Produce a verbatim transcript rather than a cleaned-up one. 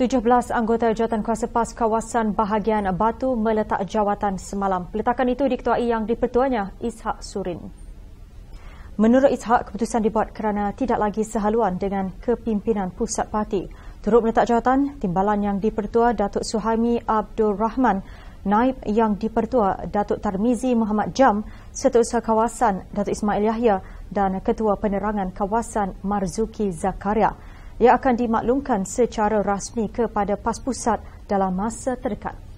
tujuh belas anggota Jawatankuasa PAS kawasan Bahagian Batu meletak jawatan semalam. Peletakan itu diketuai yang dipertuanya Ishak Surin. Menurut Ishak, keputusan dibuat kerana tidak lagi sehaluan dengan kepimpinan pusat parti. Turut meletak jawatan, timbalan yang dipertua Datuk Suhaimi Abdul Rahman, naib yang dipertua Datuk Tarmizi Muhammad Jam, Setiausaha Kawasan Datuk Ismail Yahya dan Ketua Penerangan Kawasan Marzuki Zakaria. Ia akan dimaklumkan secara rasmi kepada PAS Pusat dalam masa terdekat.